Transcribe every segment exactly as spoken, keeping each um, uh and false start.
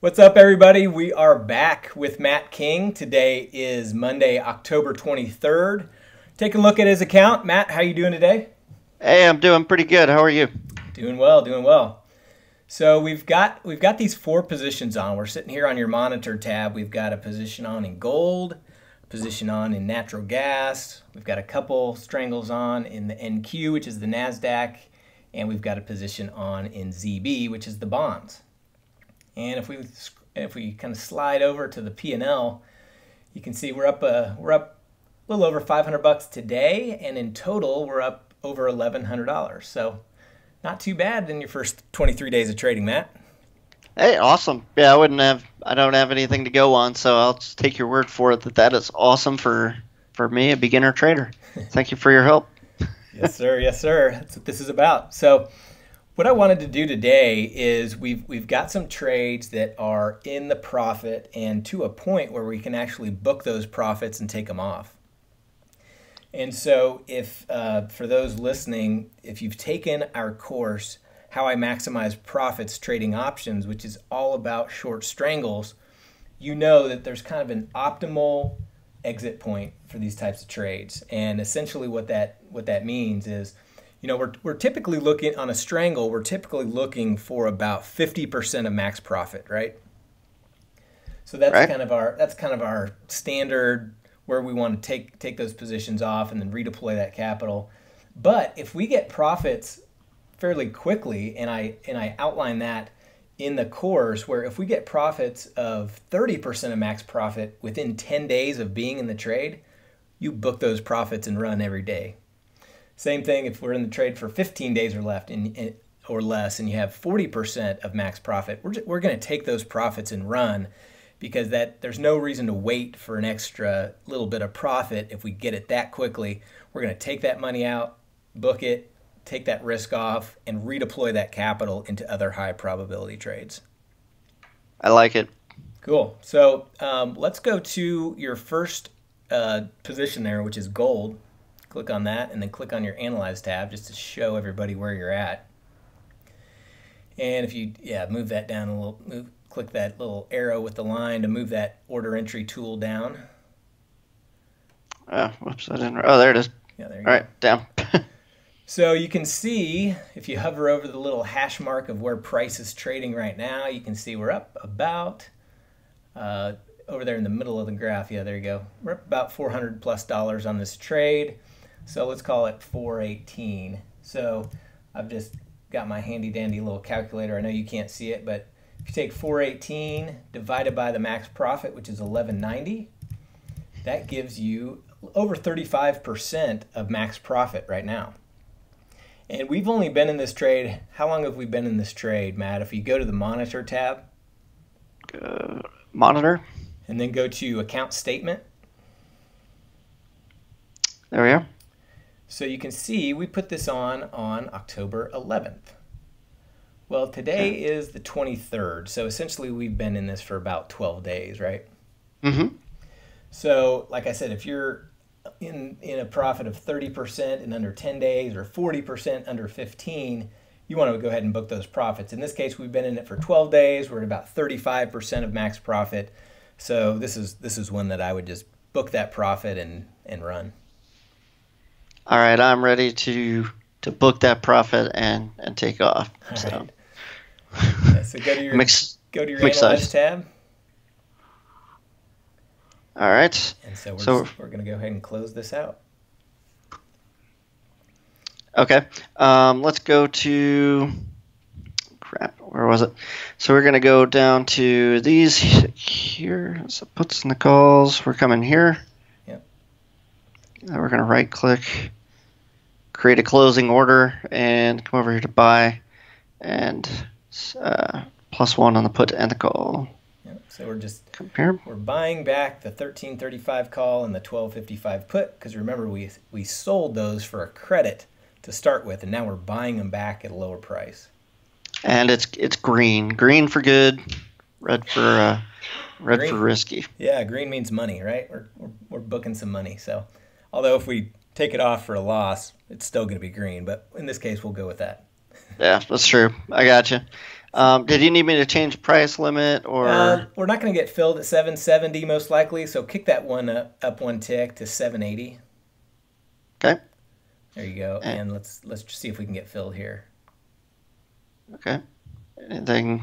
What's up, everybody? We are back with Matt King. Today is Monday, October twenty-third. Take a look at his account. Matt, how you doing today? Hey, I'm doing pretty good. How are you? Doing well, doing well. So we've got we've got these four positions on. We're sitting here on your monitor tab. We've got a position on in gold, a position on in natural gas. We've got a couple strangles on in the N Q, which is the NASDAQ, and we've got a position on in Z B, which is the bonds. And if we if we kind of slide over to the P and L, you can see we're up a we're up a little over five hundred bucks today, and in total we're up over eleven hundred dollars. So not too bad in your first twenty-three days of trading, Matt. Hey, awesome! Yeah, I wouldn't have I don't have anything to go on, so I'll just take your word for it that that is awesome for for me, a beginner trader. Thank you for your help. Yes, sir. Yes, sir. That's what this is about. So what I wanted to do today is we've we've got some trades that are in the profit and to a point where we can actually book those profits and take them off. And so if uh, for those listening, if you've taken our course, How I Maximize Profits Trading Options, which is all about short strangles, you know that there's kind of an optimal exit point for these types of trades. And essentially what that what that means is, you know, we're, we're typically looking on a strangle, we're typically looking for about fifty percent of max profit, right? So that's right. kind of our that's kind of our standard where we want to take take those positions off and then redeploy that capital. But if we get profits fairly quickly, and I and I outline that in the course, where if we get profits of thirty percent of max profit within ten days of being in the trade, you book those profits and run every day. Same thing if we're in the trade for fifteen days or left and, and, or less, and you have forty percent of max profit, we're, just, we're going to take those profits and run, because that there's no reason to wait for an extra little bit of profit. If we get it that quickly, we're going to take that money out, book it, take that risk off, and redeploy that capital into other high probability trades. I like it. Cool. So um, let's go to your first uh, position there, which is gold. Click on that and then click on your Analyze tab just to show everybody where you're at. And if you, yeah, move that down a little, move, click that little arrow with the line to move that order entry tool down. Oh, whoops, I didn't, oh, there it is. Yeah, there you go. All right, down. So you can see, if you hover over the little hash mark of where price is trading right now, you can see we're up about, uh, over there in the middle of the graph, yeah, there you go. We're up about four hundred plus dollars on this trade. So let's call it four eighteen. So I've just got my handy dandy little calculator. I know you can't see it, but if you take four eighteen divided by the max profit, which is eleven ninety, that gives you over thirty-five percent of max profit right now. And we've only been in this trade, how long have we been in this trade, Matt? If you go to the monitor tab. Uh, monitor. And then go to account statement. There we are. So you can see we put this on on October eleventh. Well, today okay. is the twenty-third, so essentially we've been in this for about twelve days, right? Mm-hmm. So, like I said, if you're in, in a profit of thirty percent in under ten days or forty percent under fifteen, you want to go ahead and book those profits. In this case, we've been in it for twelve days. We're at about thirty-five percent of max profit. So this is this is one that I would just book that profit and and run. All right, I'm ready to to book that profit and and take off. All so, right. yeah, so go to your mix, go to your analyst size. tab. All right. And so we're so, just, we're gonna go ahead and close this out. Okay. Um, let's go to. Crap, where was it? So we're going to go down to these here. So puts and the calls. We're coming here. Yep. Now we're going to right click, create a closing order, and come over here to buy, and uh, plus one on the put and the call. Yep. So we're just come here. We're buying back the thirteen thirty-five call and the twelve fifty-five put, because remember we we sold those for a credit to start with, and now we're buying them back at a lower price. And it's it's green, green for good, red for uh, red green, for risky. Yeah, green means money, right? We're, we're we're booking some money. So, although if we take it off for a loss, it's still going to be green. But in this case, we'll go with that. Yeah, that's true. I got you. Um, did you need me to change price limit or? Uh, we're not going to get filled at seven seventy most likely, so kick that one up, up one tick to seven eighty. Okay. There you go, and, and let's let's just see if we can get filled here. Okay. Anything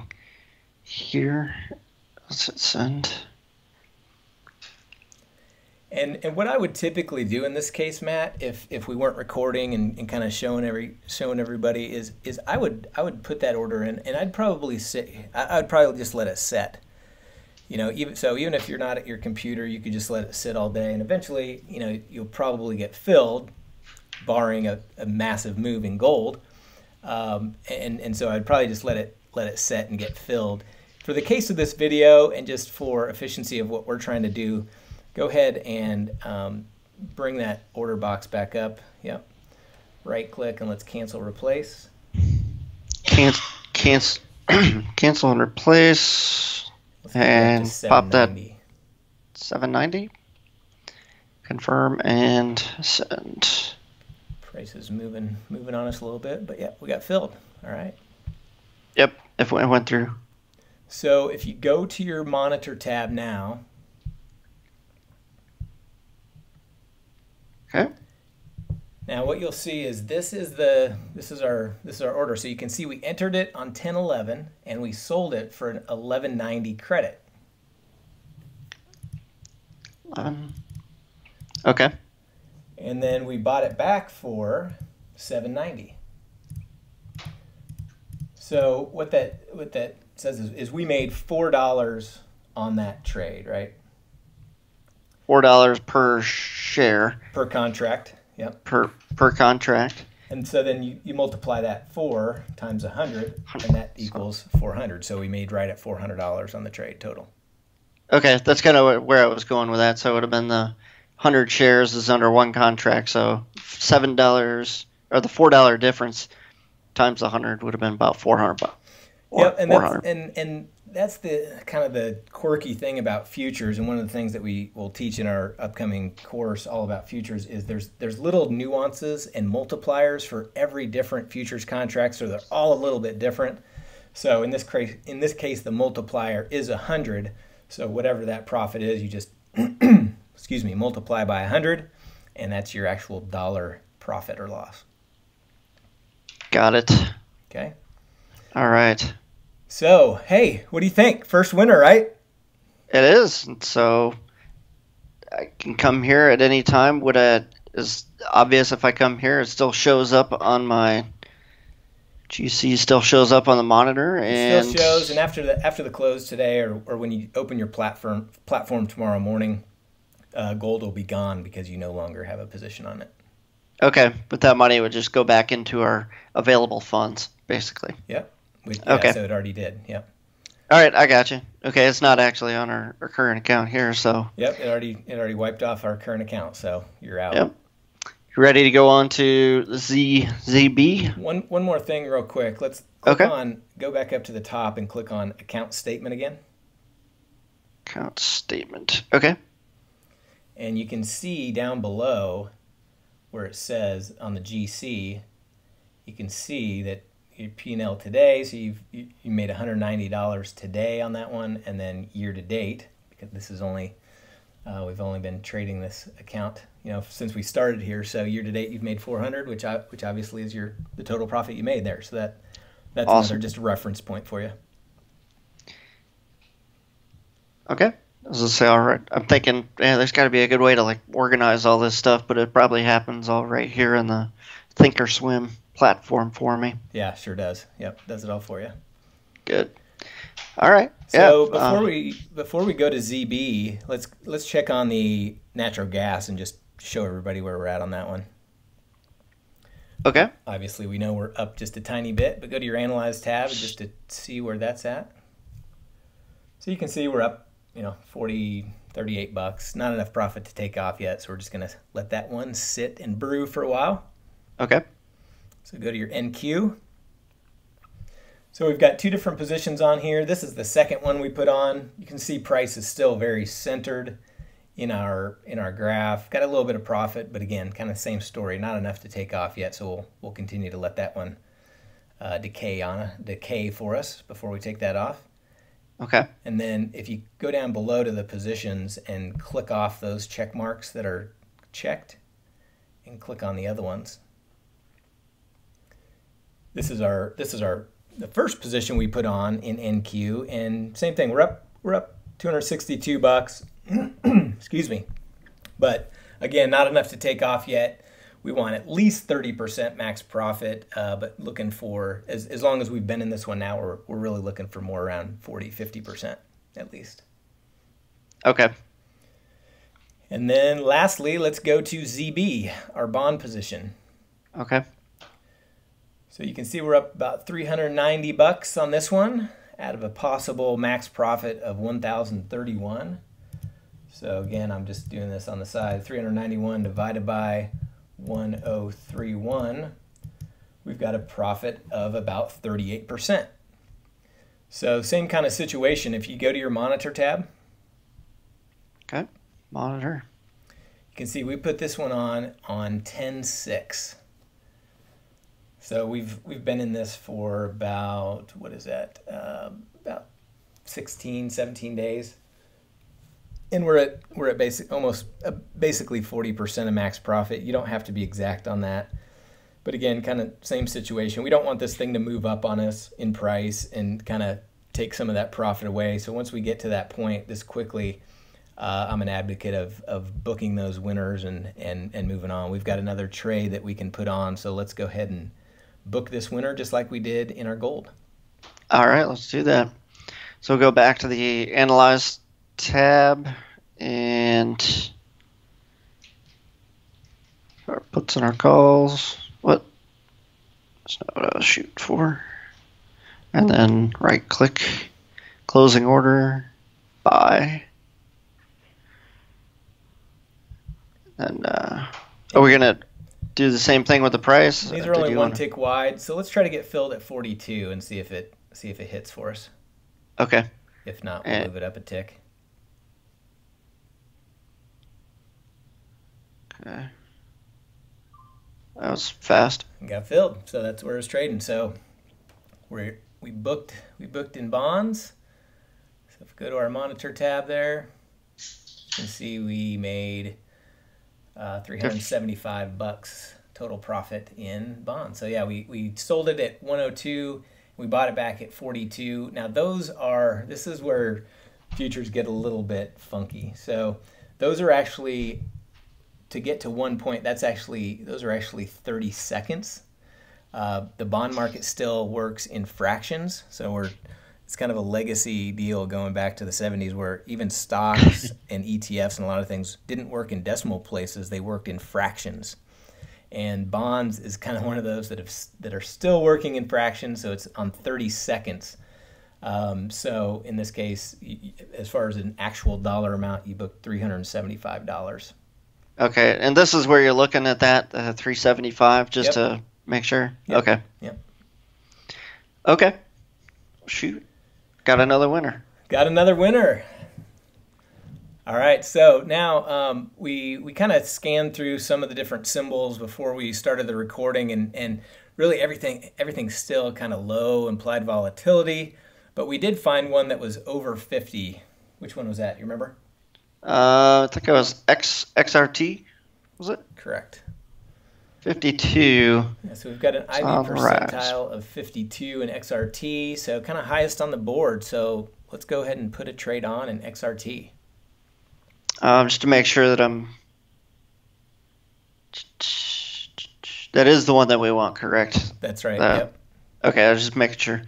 here? Let's hit send. And and what I would typically do in this case, Matt, if if we weren't recording and, and kind of showing every showing everybody, is is I would I would put that order in, and I'd probably sit, I, I'd probably just let it set. You know, even so, even if you're not at your computer, you could just let it sit all day, and eventually, you know, you'll probably get filled, barring a, a massive move in gold. Um, and and so I'd probably just let it let it set and get filled. For the case of this video, and just for efficiency of what we're trying to do, go ahead and um, bring that order box back up. Yep. Right click and let's cancel replace. Cancel, cancel, cancel and replace. Let's and pop that. seven ninety. Confirm and send. Price is moving, moving on us a little bit, but yeah, we got filled. All right. Yep. If it went through. So if you go to your monitor tab now. Okay. Now what you'll see is this is the this is our this is our order. So you can see we entered it on ten eleven and we sold it for an eleven ninety credit. Um, okay. And then we bought it back for seven ninety. So what that what that says is, is we made four dollars on that trade, right? Four dollars per share. Per contract, yep. Per per contract. And so then you, you multiply that four times a hundred, and that equals four hundred. So we made right at four hundred dollars on the trade total. Okay, that's kind of where I was going with that. So it would have been the hundred shares is under one contract, so seven dollars or the four dollar difference times a hundred would have been about four hundred bucks. Yep, and that's, and and that's the kind of the quirky thing about futures, and one of the things that we will teach in our upcoming course all about futures is there's there's little nuances and multipliers for every different futures contract, so they're all a little bit different. So in this case, in this case, the multiplier is a hundred. So whatever that profit is, you just excuse me, multiply by a hundred, and that's your actual dollar profit or loss. Got it. Okay. All right. So, hey, what do you think? First winner, right? It is. So I can come here at any time. What is obvious, if I come here, it still shows up on my G C, still shows up on the monitor. And it still shows, and after the after the close today or, or when you open your platform, platform tomorrow morning, uh, gold will be gone because you no longer have a position on it. Okay, but that money would just go back into our available funds, basically. Yep. We, yeah, okay. So it already did. Yep. All right, I got you. Okay, it's not actually on our, our current account here, so. Yep, it already it already wiped off our current account, so you're out. Yep. You ready to go on to Z B? One one more thing, real quick. Let's click okay. on go back up to the top and click on account statement again. Account statement. Okay. And you can see down below where it says on the G C, you can see that. Your P and L today, so you've you made one hundred ninety dollars today on that one, and then year to date, because this is only uh, we've only been trading this account, you know, since we started here. So year to date, you've made four hundred, which I, which obviously is your the total profit you made there. So that that's awesome. Another just a reference point for you. Okay, I was gonna say, all right. I'm thinking, yeah, there's got to be a good way to like organize all this stuff, but it probably happens all right here in the thinkorswim platform for me. Yeah, sure does. Yep, does it all for you. Good. All right. So yeah, before um, we before we go to Z B, let's let's check on the natural gas and just show everybody where we're at on that one. Okay. Obviously, we know we're up just a tiny bit, but go to your Analyze tab just to see where that's at. So you can see we're up, you know, forty, thirty-eight bucks. Not enough profit to take off yet, so we're just gonna let that one sit and brew for a while. Okay. So go to your N Q. So we've got two different positions on here. This is the second one we put on. You can see price is still very centered in our in our graph. Got a little bit of profit, but again, kind of same story. Not enough to take off yet, so we'll, we'll continue to let that one uh, decay on decay for us before we take that off. Okay. And then if you go down below to the positions and click off those check marks that are checked and click on the other ones. This is our this is our the first position we put on in N Q, and same thing, we're up we're up two hundred sixty-two bucks. Excuse me. But again, not enough to take off yet. We want at least thirty percent max profit, uh, but looking for, as, as long as we've been in this one now, we're, we're really looking for more around forty, fifty percent at least. Okay. And then lastly, let's go to Z B, our bond position. Okay. So you can see we're up about three hundred ninety bucks on this one out of a possible max profit of one thousand thirty-one. So again, I'm just doing this on the side, three hundred ninety-one divided by one thousand thirty-one, we've got a profit of about thirty-eight percent. So same kind of situation. If you go to your monitor tab. Okay, monitor. You can see we put this one on on ten six. So we've we've been in this for about, what is that? Uh, about sixteen, seventeen days. And we're at we're at basic almost uh, basically forty percent of max profit. You don't have to be exact on that, but again, kind of same situation. We don't want this thing to move up on us in price and kind of take some of that profit away. So once we get to that point this quickly, uh, I'm an advocate of of booking those winners and and and moving on. We've got another trade that we can put on, so let's go ahead and book this winner just like we did in our gold. All right, let's do that. So go back to the analyze tab and our puts in our calls. What? That's not what I was shooting for. And then right click, closing order, buy. And uh, are we gonna do the same thing with the price? These are only one tick wide, so let's try to get filled at forty-two and see if it see if it hits for us. Okay. If not, we'll move it up a tick. Okay. That was fast. Got filled, so that's where it's trading. So we we booked we booked in bonds. So if we go to our monitor tab there, you can see we made uh, three hundred seventy-five bucks total profit in bonds. So yeah, we we sold it at one oh two. We bought it back at forty-two. Now those are this is where futures get a little bit funky. So those are actually, to get to one point, that's actually, those are actually thirty seconds. Uh, the bond market still works in fractions. So we're, it's kind of a legacy deal going back to the seventies where even stocks and E T Fs and a lot of things didn't work in decimal places. They worked in fractions. And bonds is kind of one of those that have, that are still working in fractions. So it's on thirty seconds. Um, so in this case, as far as an actual dollar amount, you booked three hundred seventy-five dollars. Okay, and this is where you're looking at that uh, three seventy-five, just yep. to make sure. Yep. Okay. Yep. Okay. Shoot, got another winner. Got another winner. All right. So now um, we we kind of scanned through some of the different symbols before we started the recording, and and really everything everything's still kind of low implied volatility, but we did find one that was over fifty. Which one was that? You remember? Uh, I think it was X, X R T, was it? Correct. fifty-two. Yeah, so we've got an I V percentile of fifty-two in X R T, so kind of highest on the board. So let's go ahead and put a trade on in X R T. Um, just to make sure that I'm... That is the one that we want, correct? That's right, uh, yep. Okay, I was just making sure.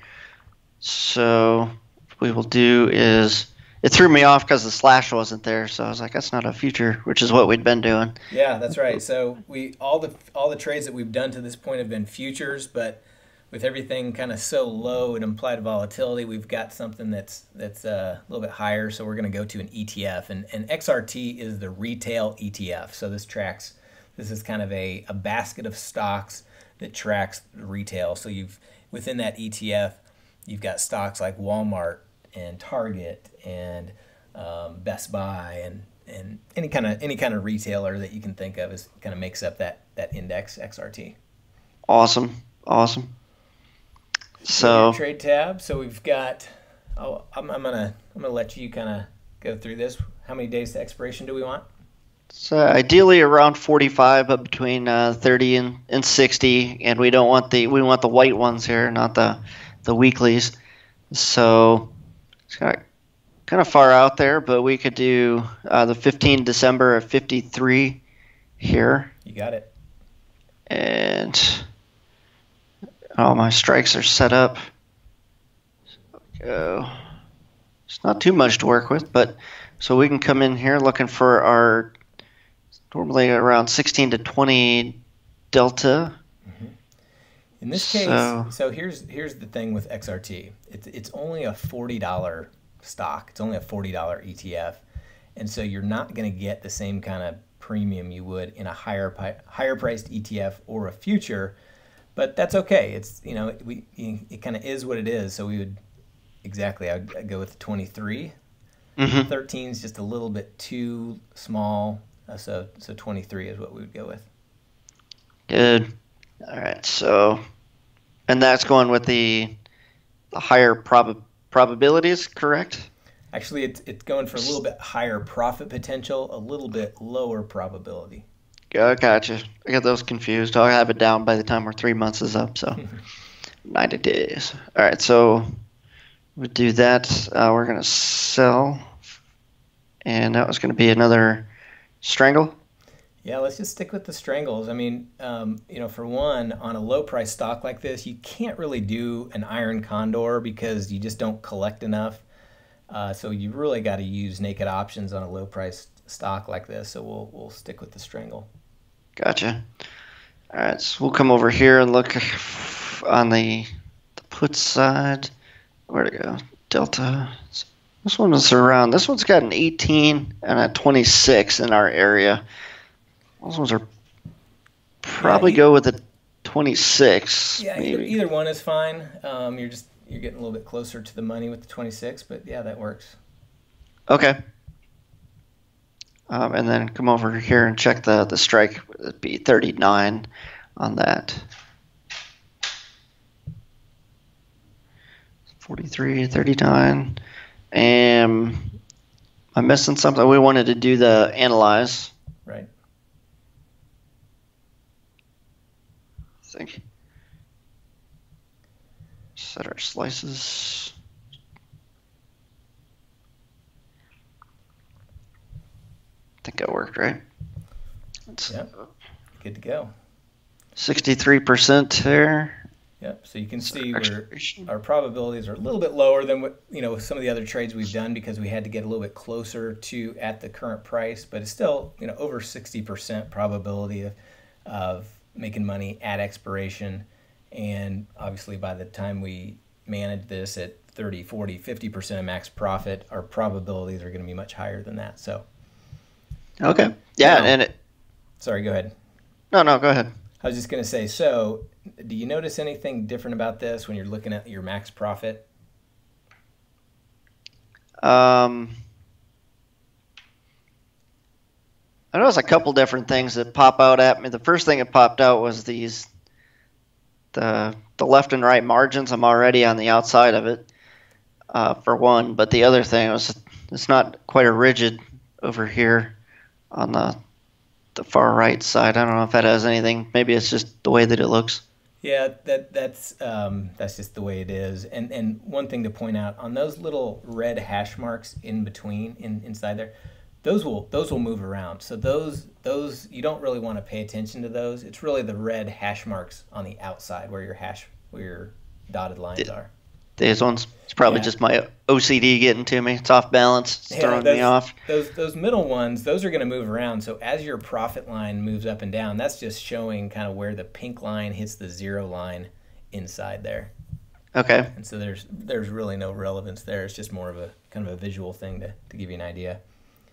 So what we will do is... It threw me off because the slash wasn't there, so I was like, "That's not a future," which is what we'd been doing. Yeah, that's right. So we all the all the trades that we've done to this point have been futures, but with everything kind of so low and implied volatility, we've got something that's that's a little bit higher. So we're going to go to an E T F, and and X R T is the retail E T F. So this tracks. This is kind of a a basket of stocks that tracks retail. So you've within that E T F, you've got stocks like Walmart and Target and um, Best Buy and and any kind of any kind of retailer that you can think of is kind of makes up that that index X R T. Awesome, awesome. So trade tab. So we've got. Oh, I'm, I'm gonna I'm gonna let you kind of go through this. How many days to expiration do we want? So ideally around forty-five, but between uh, thirty and, and sixty, and we don't want the we want the white ones here, not the the weeklies. So it's kind of kind of far out there, but we could do uh, the fifteenth of December of fifty-three here. You got it. And all my strikes are set up. Go. It's not too much to work with, but so we can come in here looking for our normally around sixteen to twenty delta. Mm-hmm. In this case, so, so here's here's the thing with X R T. It's it's only a forty dollar stock. It's only a forty dollar E T F, and so you're not going to get the same kind of premium you would in a higher higher priced E T F or a future. But that's okay. It's you know we it kind of is what it is. So we would exactly I would I'd go with twenty-three. Mm-hmm. thirteen is just a little bit too small, uh, so so twenty-three is what we would go with. Good. All right. So, and that's going with the, the higher prob probabilities, correct? Actually, it's it's going for a little bit higher profit potential, a little bit lower probability. Yeah, I gotcha. I got those confused. I'll have it down by the time our three months is up. So, ninety days. All right. So. We do that. Uh, we're going to sell, and that was going to be another strangle. Yeah, let's just stick with the strangles. I mean, um, you know, for one, on a low-price stock like this, you can't really do an iron condor because you just don't collect enough. Uh, so you really got to use naked options on a low-priced stock like this. So we'll we'll stick with the strangle. Gotcha. All right, so we'll come over here and look on the, the put side. Where to go? Delta. This one is around. This one's got an eighteen and a twenty-six in our area. Those ones are probably yeah, either, go with a twenty-six. Yeah, maybe. Either, either one is fine. Um, you're just you're getting a little bit closer to the money with the twenty-six, but yeah, that works. Okay. Um, and then come over here and check the the strike. It'd be thirty-nine on that. forty-three, thirty-nine, and I'm missing something. We wanted to do the analyze. Right. I think. Set our slices. I think that worked, right? That's yep. Good to go. sixty-three percent here. Yep. So you can see where our probabilities are a little bit lower than what you know some of the other trades we've done because we had to get a little bit closer to at the current price, but it's still you know over sixty percent probability of, of making money at expiration, and obviously by the time we manage this at thirty, forty, fifty percent of max profit, our probabilities are going to be much higher than that. So. Okay. Yeah, now, and it. Sorry. Go ahead. No, no. Go ahead. I was just going to say, so do you notice anything different about this when you're looking at your max profit? Um, I noticed a couple different things that pop out at me. The first thing that popped out was these, the, the left and right margins. I'm already on the outside of it, uh, for one. But the other thing was it's not quite a rigid over here on the the far right side. I don't know if that has anything. Maybe it's just the way that it looks. Yeah, that that's um, that's just the way it is. And and one thing to point out on those little red hash marks in between, in inside there, those will those will move around. So those those you don't really want to pay attention to those. It's really the red hash marks on the outside where your hash where your dotted lines it, are. These ones. It's probably yeah. just my O C D getting to me. It's off balance. It's yeah, throwing those, me off. Those those middle ones, those are going to move around. So as your profit line moves up and down, that's just showing kind of where the pink line hits the zero line inside there. Okay. And so there's there's really no relevance there. It's just more of a kind of a visual thing to, to give you an idea.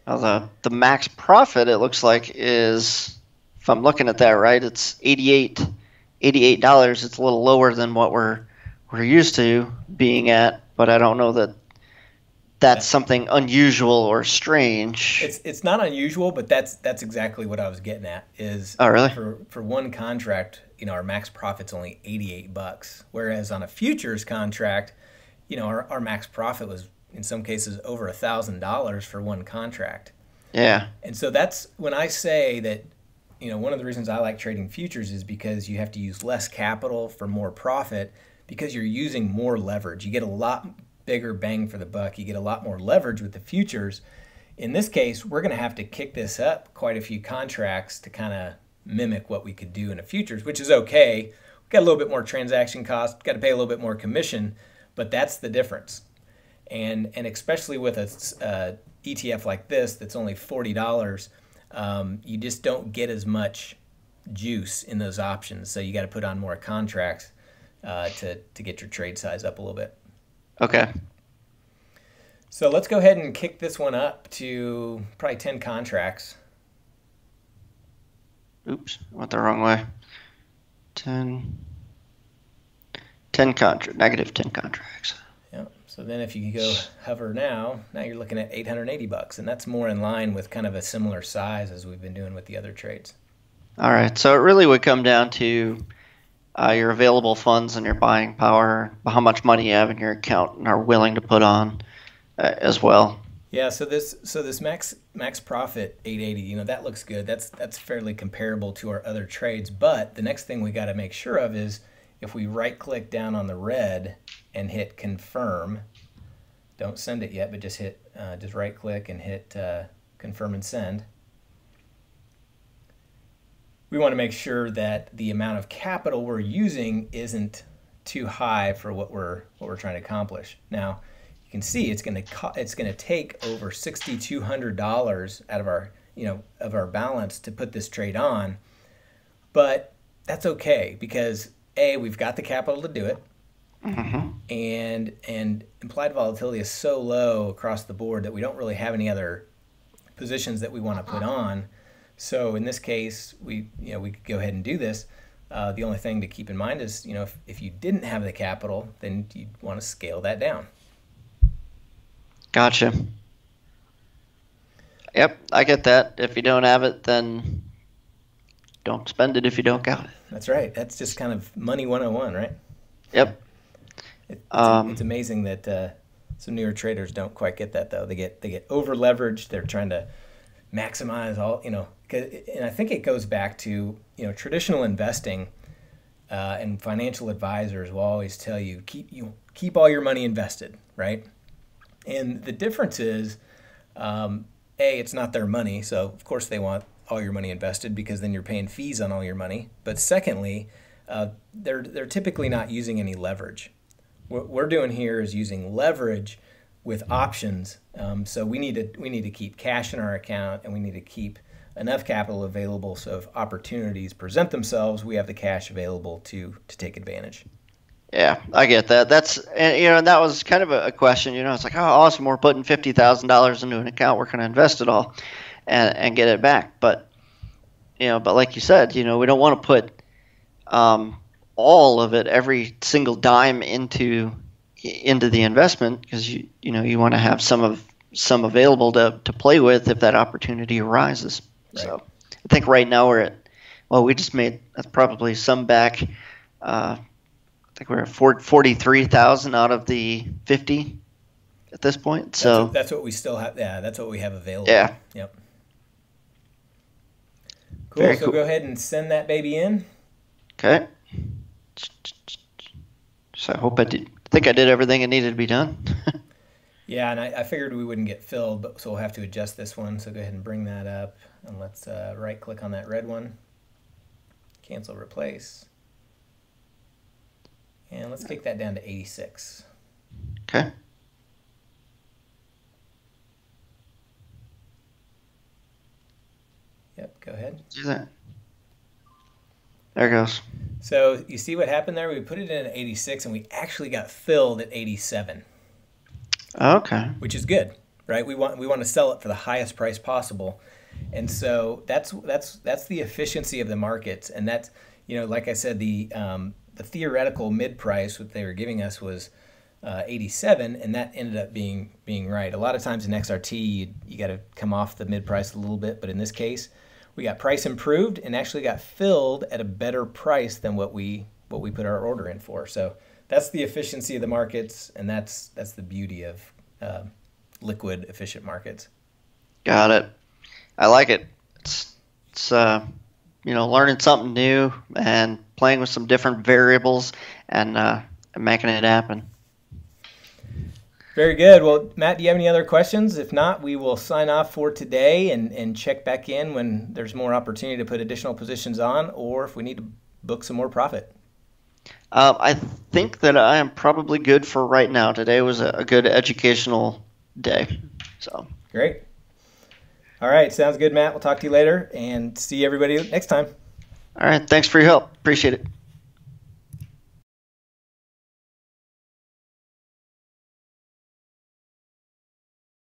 Well, the, the max profit, it looks like, is, if I'm looking at that right, it's eighty-eight dollars. eighty-eight dollars. It's a little lower than what we're we're used to being at, but I don't know that that's something unusual or strange. It's it's not unusual, but that's that's exactly what I was getting at. Is oh really? For for one contract, you know, our max profit's only eighty-eight bucks, whereas on a futures contract, you know, our our max profit was in some cases over a thousand dollars for one contract. Yeah. And so that's when I say that, you know, one of the reasons I like trading futures is because you have to use less capital for more profit, because you're using more leverage. You get a lot bigger bang for the buck. You get a lot more leverage with the futures. In this case, we're going to have to kick this up quite a few contracts to kind of mimic what we could do in a futures, which is okay. We've got a little bit more transaction cost, got to pay a little bit more commission, but that's the difference. And and especially with a uh, E T F like this that's only forty dollars, um, you just don't get as much juice in those options. So you got to put on more contracts uh, to, to get your trade size up a little bit. Okay. So let's go ahead and kick this one up to probably ten contracts. Oops, I went the wrong way. ten, ten contracts, negative ten contracts. Yeah. So then if you go hover now, now you're looking at eight hundred eighty bucks, and that's more in line with kind of a similar size as we've been doing with the other trades. All right. So it really would come down to Uh, your available funds and your buying power, how much money you have in your account and are willing to put on uh, as well. Yeah, so this so this max max profit eight eighty, you know, that looks good. That's that's fairly comparable to our other trades. But the next thing we got to make sure of is if we right click down on the red and hit confirm. Don't send it yet, but just hit uh, just right click and hit uh, confirm and send. We want to make sure that the amount of capital we're using isn't too high for what we're what we're trying to accomplish. Now, you can see it's going to it's going to take over six thousand two hundred dollars out of our, you know, of our balance to put this trade on. But that's okay, because A, we've got the capital to do it. Mm-hmm. And and implied volatility is so low across the board that we don't really have any other positions that we want to put on. So in this case, we you know we could go ahead and do this. Uh, the only thing to keep in mind is, you know, if, if you didn't have the capital, then you'd want to scale that down. Gotcha. Yep, I get that. If you don't have it, then don't spend it if you don't got it. That's right. That's just kind of money one oh one, right? Yep. It, it's, um, it's amazing that uh, some newer traders don't quite get that, though. They get they get over leveraged. They're trying to maximize all, you know, and I think it goes back to, you know, traditional investing uh, and financial advisors will always tell you, keep you keep all your money invested, right? And the difference is, um, A, it's not their money. So, of course, they want all your money invested because then you're paying fees on all your money. But secondly, uh, they're, they're typically not using any leverage. What we're doing here is using leverage with options, um, so we need to we need to keep cash in our account, and we need to keep enough capital available so if opportunities present themselves, we have the cash available to to take advantage. Yeah, I get that. That's and, you know, and that was kind of a, a question. You know, it's like, oh, awesome, we're putting fifty thousand dollars into an account, we're going to invest it all, and and get it back. But you know, but like you said, you know, we don't want to put um, all of it, every single dime into. into the investment, because you you know you want to have some of some available to to play with if that opportunity arises. Right. So I think right now we're at, well, we just made probably some back. Uh, I think we're at forty-three thousand out of the fifty at this point. So that's, that's what we still have. Yeah, that's what we have available. Yeah. Yep. Cool. Very so cool. Go ahead and send that baby in. Okay. So I hope I did. I think I did everything that needed to be done. Yeah, and I, I figured we wouldn't get filled, but so we'll have to adjust this one. So go ahead and bring that up, and let's uh, right-click on that red one, cancel replace, and let's take that down to eighty-six. Okay. Yep, go ahead. Do that. There it goes. So you see what happened there? We put it in at eighty-six, and we actually got filled at eighty-seven. Okay. Which is good, right? We want we want to sell it for the highest price possible, and so that's that's that's the efficiency of the markets, and that's, you know, like I said, the um, the theoretical mid price what they were giving us was uh, eighty-seven, and that ended up being being right. A lot of times in X R T, you, you got to come off the mid price a little bit, but in this case, we got price improved and actually got filled at a better price than what we what we put our order in for. So that's the efficiency of the markets, and that's that's the beauty of uh, liquid, efficient markets. Got it. I like it. It's, it's uh, you know, learning something new and playing with some different variables and uh, making it happen. Very good. Well, Matt, do you have any other questions? If not, we will sign off for today and, and check back in when there's more opportunity to put additional positions on, or if we need to book some more profit. Uh, I think that I am probably good for right now. Today was a, a good educational day. So great. All right. Sounds good, Matt. We'll talk to you later and see everybody next time. All right. Thanks for your help. Appreciate it.